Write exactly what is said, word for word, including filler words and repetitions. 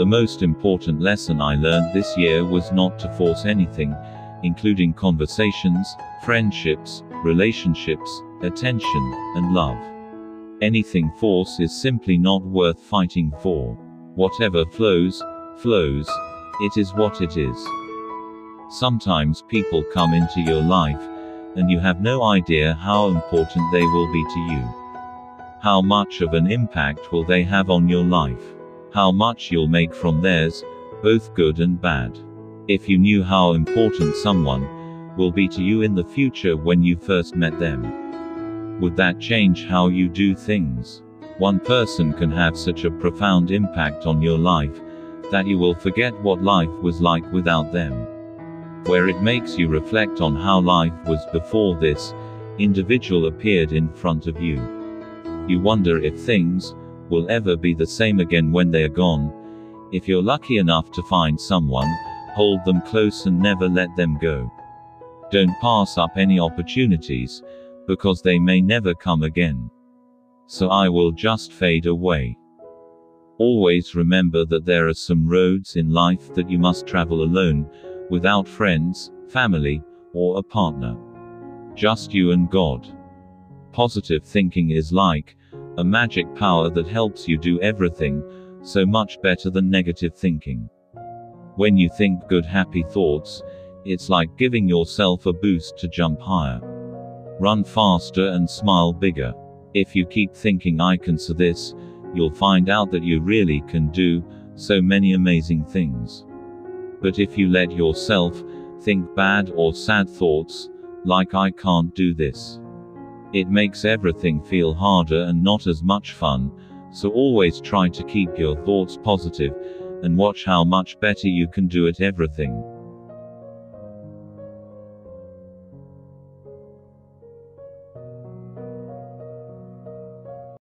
The most important lesson I learned this year was not to force anything, including conversations, friendships, relationships, attention, and love. Anything forced is simply not worth fighting for. Whatever flows, flows. It is what it is. Sometimes people come into your life, and you have no idea how important they will be to you. How much of an impact will they have on your life? How much you'll make from theirs, both good and bad. If you knew how important someone will be to you in the future when you first met them, would that change how you do things? One person can have such a profound impact on your life that you will forget what life was like without them. Where it makes you reflect on how life was before this individual appeared in front of you. You wonder if things will ever be the same again when they are gone. If you're lucky enough to find someone, hold them close and never let them go. Don't pass up any opportunities, because they may never come again. So I will just fade away. Always remember that there are some roads in life that you must travel alone, without friends, family, or a partner. Just you and God. Positive thinking is like a magic power that helps you do everything so much better than negative thinking. When you think good, happy thoughts, it's like giving yourself a boost to jump higher, run faster, and smile bigger. If you keep thinking I can do this, you'll find out that you really can do so many amazing things. But if you let yourself think bad or sad thoughts, like I can't do this, it makes everything feel harder and not as much fun. So always try to keep your thoughts positive, and watch how much better you can do at everything.